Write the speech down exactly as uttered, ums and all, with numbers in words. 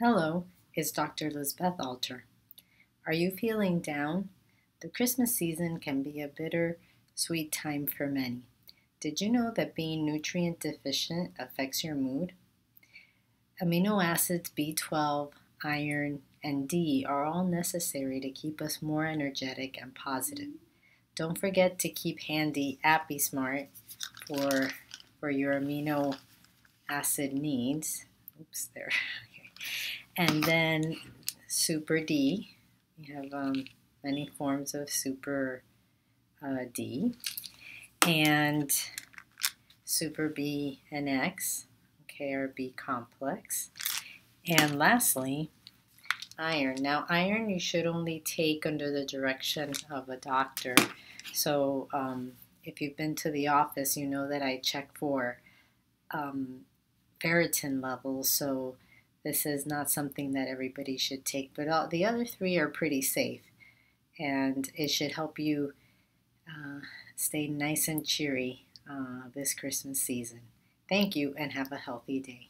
Hello, it's Doctor Lizbeth Alter. Are you feeling down? The Christmas season can be a bittersweet time for many. Did you know that being nutrient deficient affects your mood? Amino acids B twelve, iron, and D are all necessary to keep us more energetic and positive. Don't forget to keep handy AppySmart for, for your amino acid needs. Oops, there. And then Super D, we have um, many forms of Super uh, D, and Super B and X, okay, or B complex. And lastly, iron. Now iron you should only take under the direction of a doctor. So um, if you've been to the office, you know that I check for um, ferritin levels, so this is not something that everybody should take, but all, the other three are pretty safe, and it should help you uh, stay nice and cheery uh, this Christmas season. Thank you, and have a healthy day.